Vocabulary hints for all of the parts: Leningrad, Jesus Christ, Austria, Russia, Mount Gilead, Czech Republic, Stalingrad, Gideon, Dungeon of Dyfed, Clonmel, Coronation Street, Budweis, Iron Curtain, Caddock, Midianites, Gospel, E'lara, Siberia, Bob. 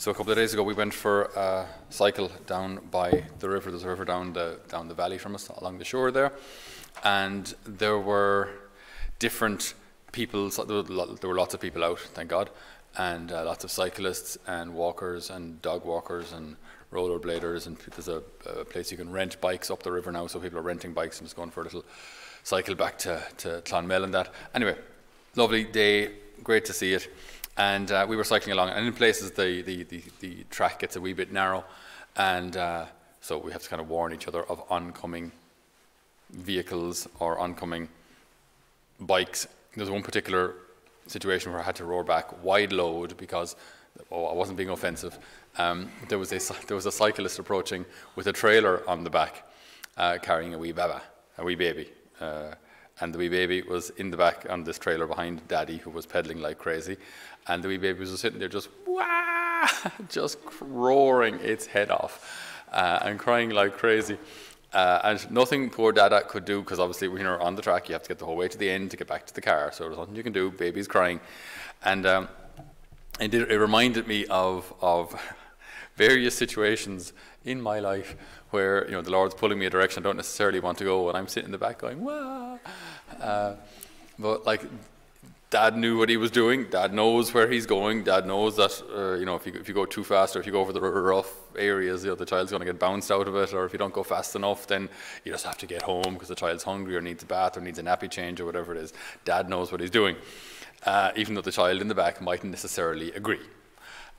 So a couple of days ago, we went for a cycle down by the river. There's a river down the valley from us, along the shore there. And there were different people. There were lots of people out, thank God, and lots of cyclists and walkers and dog walkers and rollerbladers. And there's a place you can rent bikes up the river now, so people are renting bikes and just going for a little cycle back to Clonmel and that. Anyway, lovely day, great to see it. And we were cycling along, and in places the track gets a wee bit narrow, and so we have to kind of warn each other of oncoming vehicles or oncoming bikes. There's one particular situation where I had to roar back wide load because, oh, I wasn't being offensive. There was a cyclist approaching with a trailer on the back, carrying a wee baba, a wee baby. And the wee baby was in the back on this trailer behind Daddy, who was pedaling like crazy. And the wee baby was just sitting there just, wah, just roaring its head off and crying like crazy. And nothing poor Dada could do, because obviously when you're on the track, you have to get the whole way to the end to get back to the car. So there's nothing you can do, baby's crying. And it reminded me of various situations in my life where, you know, the Lord's pulling me a direction I don't necessarily want to go, and I'm sitting in the back going, wah. But like, Dad knew what he was doing. Dad knows where he's going. Dad knows that you know, if you go too fast, or if you go over the rough areas, you know, the child's going to get bounced out of it. Or if you don't go fast enough, then you just have to get home because the child's hungry or needs a bath or needs a nappy change or whatever it is. Dad knows what he's doing, even though the child in the back mightn't necessarily agree.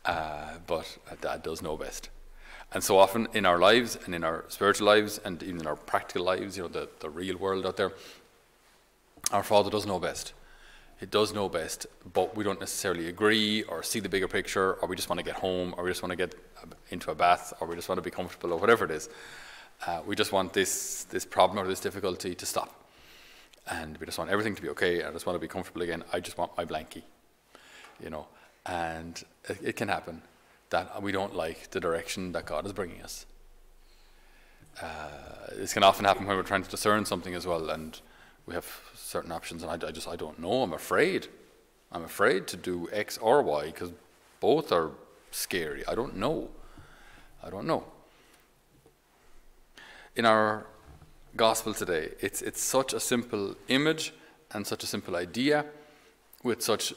But Dad does know best. And so often in our lives and in our spiritual lives and even in our practical lives, you know, the real world out there, our Father does know best. He does know best, but we don't necessarily agree or see the bigger picture, or we just want to get home, or we just want to get into a bath, or we just want to be comfortable, or whatever it is. We just want this problem or this difficulty to stop. And we just want everything to be okay. I just want to be comfortable again. I just want my blankie, you know. And it can happen that we don't like the direction that God is bringing us. This can often happen when we're trying to discern something as well, and we have certain options, and I don't know. I'm afraid to do X or Y because both are scary. I don't know. In our gospel today, it's such a simple image and such a simple idea with such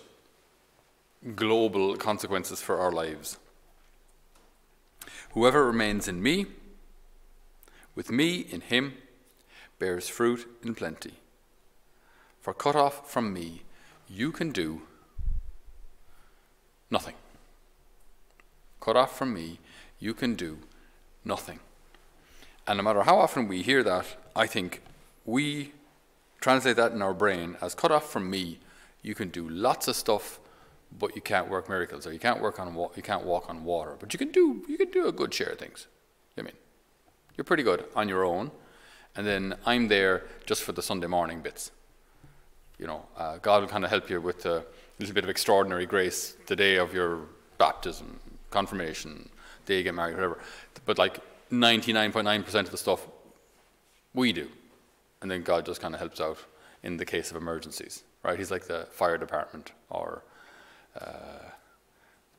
global consequences for our lives. Whoever remains in me, with me in him, bears fruit in plenty. For cut off from me, you can do nothing. Cut off from me, you can do nothing. And no matter how often we hear that, I think we translate that in our brain as cut off from me, you can do lots of stuff, but you can't work miracles, or you can't walk on water. But you can do a good share of things. I mean, you're pretty good on your own, and then I'm there just for the Sunday morning bits. You know, God will kind of help you with a little bit of extraordinary grace the day of your baptism, confirmation, day you get married, whatever. But like 99.9% of the stuff we do, and then God just kind of helps out in the case of emergencies, right? He's like the fire department or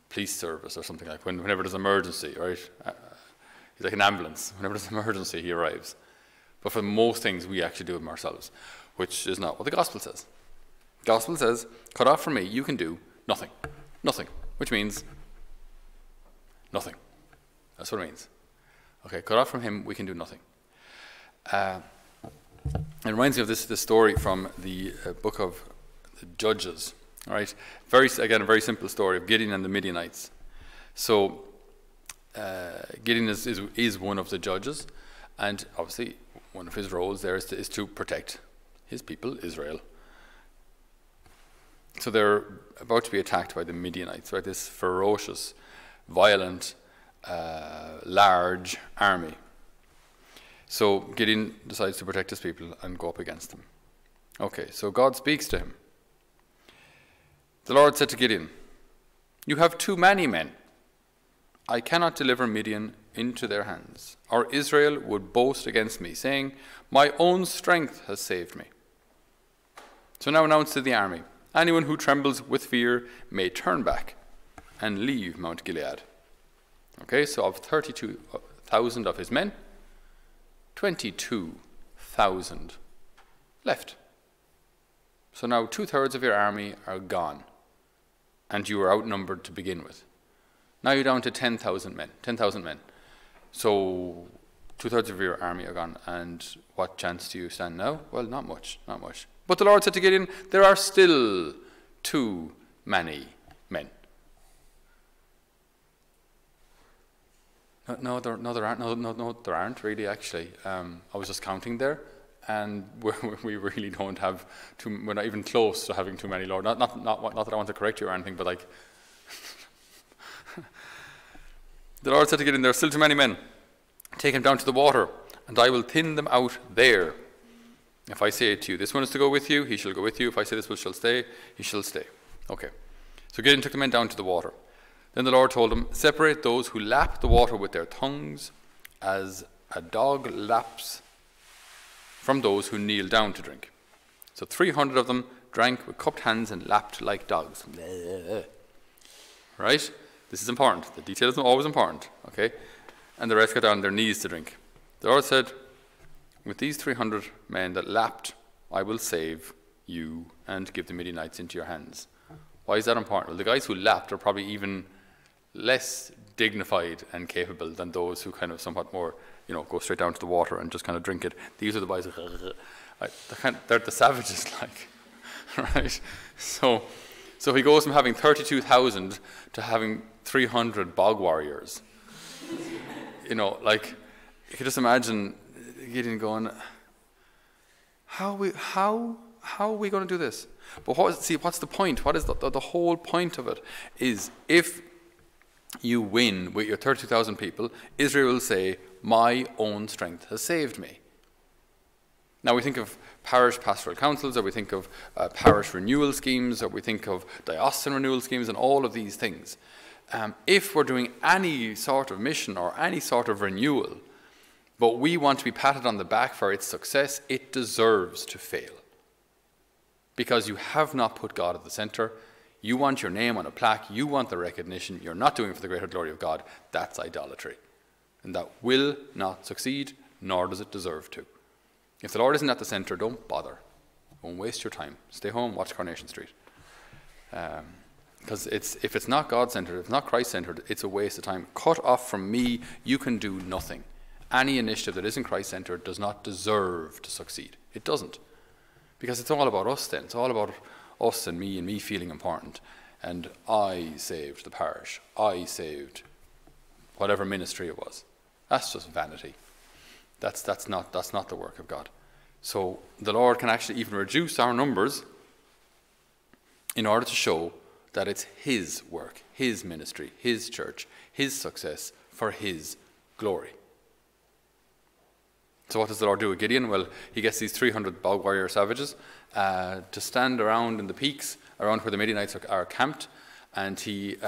police service or something, like whenever there's an emergency, right? He's like an ambulance. Whenever there's an emergency, he arrives. But for most things, we actually do them ourselves, which is not what the gospel says. The gospel says, cut off from me, you can do nothing. Nothing, which means nothing. That's what it means. Okay, cut off from him, we can do nothing. It reminds me of this story from the book of the Judges. All right, again, a very simple story of Gideon and the Midianites. So Gideon is one of the judges, and obviously one of his roles there is to protect his people, Israel. So they're about to be attacked by the Midianites, right? This ferocious, violent, large army. So Gideon decides to protect his people and go up against them. Okay, so God speaks to him. The Lord said to Gideon, "You have too many men. I cannot deliver Midian into their hands, or Israel would boast against me, saying, 'My own strength has saved me.' So now announce to the army, 'Anyone who trembles with fear may turn back and leave Mount Gilead.'" Okay, so of 32,000 of his men, 22,000 left. So now 2/3 of your army are gone, and you were outnumbered to begin with. Now you're down to 10,000 men, 10,000 men. So 2/3 of your army are gone, and what chance do you stand now? Well, not much, not much. But the Lord said to Gideon, there are still too many men. No, there aren't really, actually. I was just counting there, and we really don't have too, we're not even close to having too many, Lord. Not that I want to correct you or anything, but like, the Lord said to Gideon, there are still too many men. Take him down to the water, and I will thin them out there. If I say to you, this one is to go with you, he shall go with you. If I say this one shall stay, he shall stay. Okay. So Gideon took the men down to the water. Then the Lord told him, separate those who lap the water with their tongues as a dog laps from those who kneel down to drink. So 300 of them drank with cupped hands and lapped like dogs. Right? This is important. The detail is always important. Okay? And the rest got down on their knees to drink. The Lord said, with these 300 men that lapped, I will save you and give the Midianites into your hands. Why is that important? Well, the guys who lapped are probably even less dignified and capable than those who kind of somewhat more, you know, go straight down to the water and just kind of drink it. These are the guys who, they're the savages, like, right? So he goes from having 32,000 to having 300 bog warriors. You know, like, you can just imagine Gideon going, how are we going to do this? But what's the point? What is the whole point of it? Is if you win with your 32,000 people, Israel will say, my own strength has saved me. Now we think of parish pastoral councils, or we think of parish renewal schemes, or we think of diocesan renewal schemes, and all of these things. If we're doing any sort of mission or any sort of renewal, but we want to be patted on the back for its success, it deserves to fail. Because you have not put God at the center. You want your name on a plaque. You want the recognition. You're not doing it for the greater glory of God. That's idolatry. And that will not succeed, nor does it deserve to. If the Lord isn't at the center, don't bother. Don't waste your time. Stay home, watch Coronation Street. Because if it's not God-centered, if it's not Christ-centered, it's a waste of time. Cut off from me, you can do nothing. Any initiative that isn't Christ-centered does not deserve to succeed. It doesn't. Because it's all about us then. It's all about us and me feeling important. And I saved the parish. I saved whatever ministry it was. That's just vanity. That's not the work of God. So the Lord can actually even reduce our numbers in order to show that it's his work, his ministry, his church, his success for his glory. So what does the Lord do with Gideon? Well, he gets these 300 bog warrior savages to stand around in the peaks, around where the Midianites are camped, and he's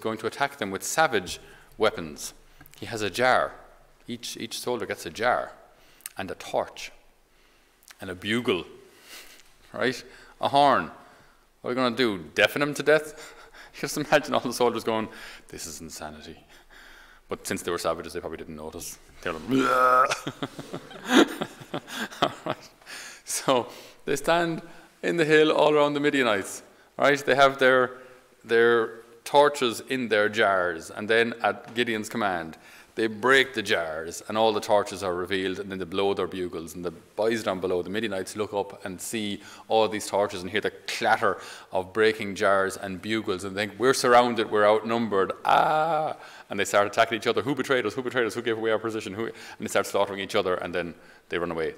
going to attack them with savage weapons. He has a jar. Each soldier gets a jar and a torch and a bugle, right? A horn. What are we going to do, deafen him to death? Just imagine all the soldiers going, this is insanity. But since they were savages, they probably didn't notice. They were like, all right. So they stand in the hill all around the Midianites. Right? They have their torches in their jars, and then at Gideon's command, they break the jars, and all the torches are revealed, and then they blow their bugles, and the boys down below, the Midianites, look up and see all these torches and hear the clatter of breaking jars and bugles, and think, we're surrounded, we're outnumbered, ah! And they start attacking each other. Who betrayed us? Who betrayed us? Who gave away our position? Who? And they start slaughtering each other, and then they run away.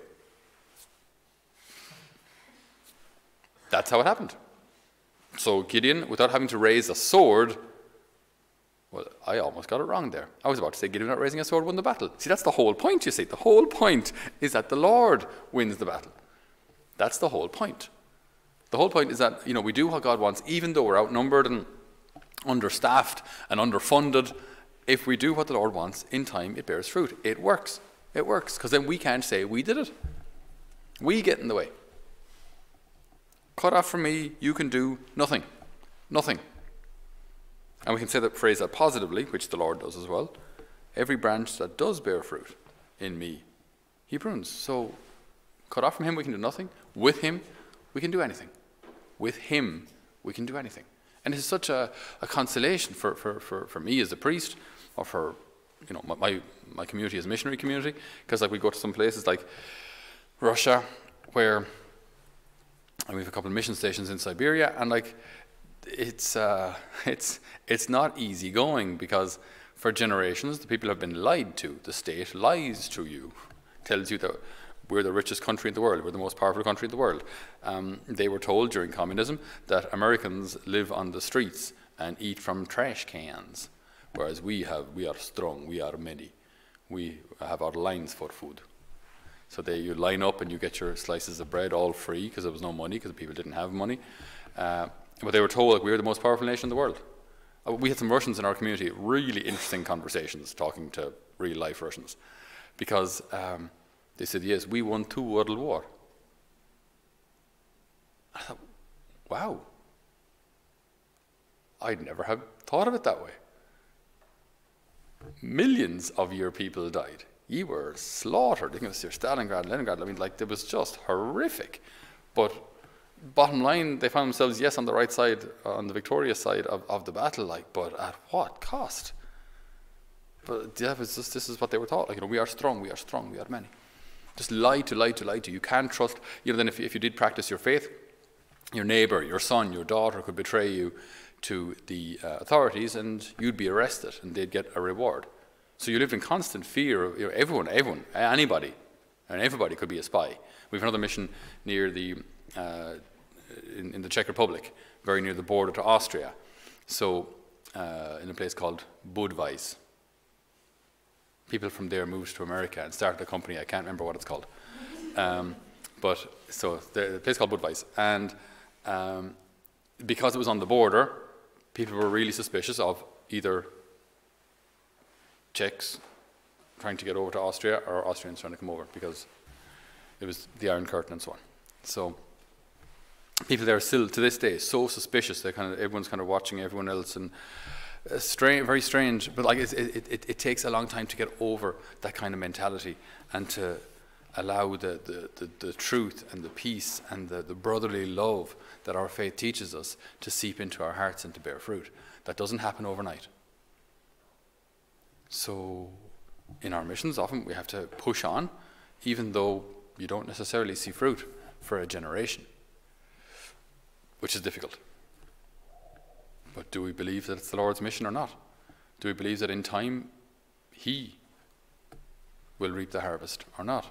That's how it happened. So Gideon, without having to raise a sword, well, I almost got it wrong there. I was about to say Gideon not raising a sword won the battle. See, that's the whole point, you see. The whole point is that the Lord wins the battle. That's the whole point. The whole point is that, you know, we do what God wants, even though we're outnumbered and understaffed and underfunded. If we do what the Lord wants, in time it bears fruit. It works. It works. Because then we can't say we did it. We get in the way. Cut off from me, you can do nothing. Nothing. And we can say that phrase that positively, which the Lord does as well. Every branch that does bear fruit in me, he prunes. So cut off from him, we can do nothing. With him, we can do anything. With him, we can do anything. And it's such a consolation for me as a priest, or for my community as a missionary community, because we go to some places like Russia, where we have a couple of mission stations in Siberia, and it's not easy going, because for generations the people have been lied to. The state lies to you, tells you that we're the richest country in the world, we're the most powerful country in the world. They were told during communism that Americans live on the streets and eat from trash cans, whereas we are strong, we are many, we have our lines for food. So you line up and you get your slices of bread all free, because there was no money, because people didn't have money. But they were told we were the most powerful nation in the world. We had some Russians in our community, really interesting conversations, talking to real life Russians, because they said, yes, we won 2 World Wars. I thought, wow, I'd never have thought of it that way. Millions of your people died. You were slaughtered. Think of Stalingrad, Leningrad. I mean, it was just horrific. But bottom line, they found themselves, yes, on the right side, on the victorious side of the battle. But at what cost? But yeah, this is what they were taught. We are strong. We are strong. We are many. Just lie to. You can't trust. Then if you did practice your faith, your neighbor, your son, your daughter could betray you to the authorities, and you'd be arrested, and they'd get a reward. So you lived in constant fear of everybody could be a spy. We have another mission near the, in the Czech Republic, very near the border to Austria. So in a place called Budweis. People from there moved to America and started a company. I can't remember what it's called. So the place called Budweis. And because it was on the border, people were really suspicious of either Czechs trying to get over to Austria, or Austrians trying to come over, because it was the Iron Curtain and so on. So people there are still to this day so suspicious. Everyone's kind of watching everyone else, and very strange. But it takes a long time to get over that kind of mentality, and to allow the truth and the peace and the brotherly love that our faith teaches us to seep into our hearts and to bear fruit. That doesn't happen overnight. So in our missions, often we have to push on, even though you don't necessarily see fruit for a generation, which is difficult. But do we believe that it's the Lord's mission or not? Do we believe that in time he will reap the harvest or not?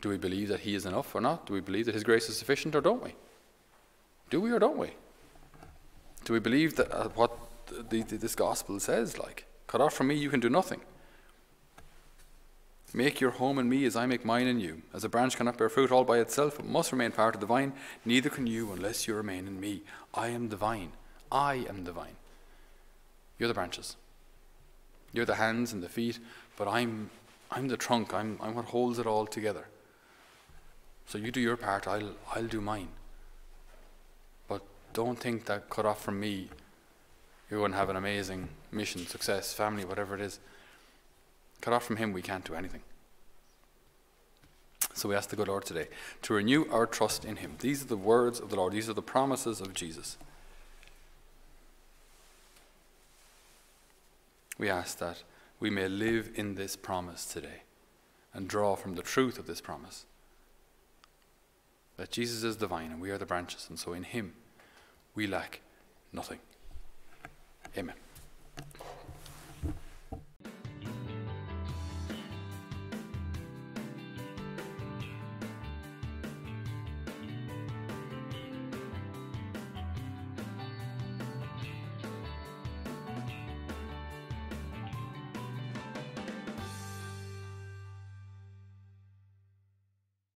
Do we believe that he is enough or not? Do we believe that his grace is sufficient, or don't we? Do we or don't we? Do we believe that what this gospel says, cut off from me, you can do nothing. Make your home in me as I make mine in you. As a branch cannot bear fruit all by itself, it must remain part of the vine. Neither can you unless you remain in me. I am the vine. I am the vine. You're the branches. You're the hands and the feet, but I'm the trunk. I'm what holds it all together. So you do your part, I'll do mine. But don't think that cut off from me, you're going to have an amazing mission, success, family, whatever it is. Cut off from him, we can't do anything. So we ask the good Lord today to renew our trust in him. These are the words of the Lord. These are the promises of Jesus. We ask that we may live in this promise today and draw from the truth of this promise, that Jesus is the vine and we are the branches, and so in him we lack nothing. Amen.